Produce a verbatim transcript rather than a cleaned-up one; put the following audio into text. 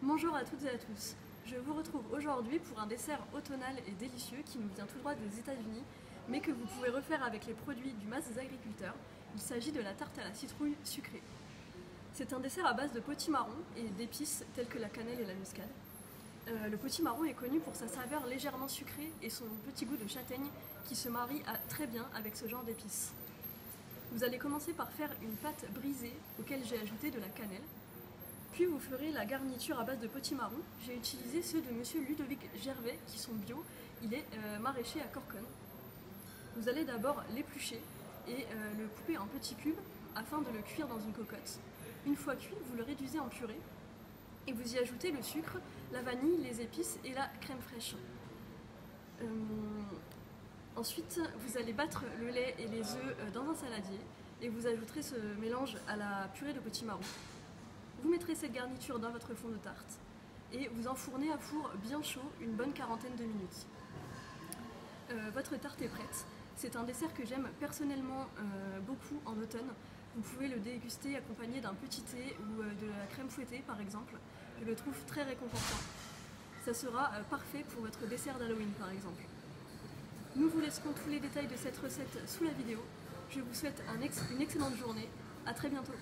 Bonjour à toutes et à tous, je vous retrouve aujourd'hui pour un dessert automnal et délicieux qui nous vient tout droit des États-Unis, mais que vous pouvez refaire avec les produits du Mas des Agriculteurs. Il s'agit de la tarte à la citrouille sucrée. C'est un dessert à base de potimarron et d'épices telles que la cannelle et la muscade. Euh, le potimarron est connu pour sa saveur légèrement sucrée et son petit goût de châtaigne qui se marie à, très bien avec ce genre d'épices. Vous allez commencer par faire une pâte brisée auquel j'ai ajouté de la cannelle. Puis vous ferez la garniture à base de potimarron. J'ai utilisé ceux de monsieur Ludovic Gervais qui sont bio. Il est euh, maraîcher à Corconne. Vous allez d'abord l'éplucher et euh, le couper en petits cubes afin de le cuire dans une cocotte. Une fois cuit, vous le réduisez en purée et vous y ajoutez le sucre, la vanille, les épices et la crème fraîche. Euh, ensuite, vous allez battre le lait et les œufs dans un saladier et vous ajouterez ce mélange à la purée de potimarron. Vous mettrez cette garniture dans votre fond de tarte et vous enfournez à four bien chaud une bonne quarantaine de minutes. Euh, votre tarte est prête. C'est un dessert que j'aime personnellement euh, beaucoup en automne. Vous pouvez le déguster accompagné d'un petit thé ou euh, de la crème fouettée par exemple. Je le trouve très réconfortant. Ça sera euh, parfait pour votre dessert d'Halloween par exemple. Nous vous laisserons tous les détails de cette recette sous la vidéo. Je vous souhaite un ex- une excellente journée. À très bientôt.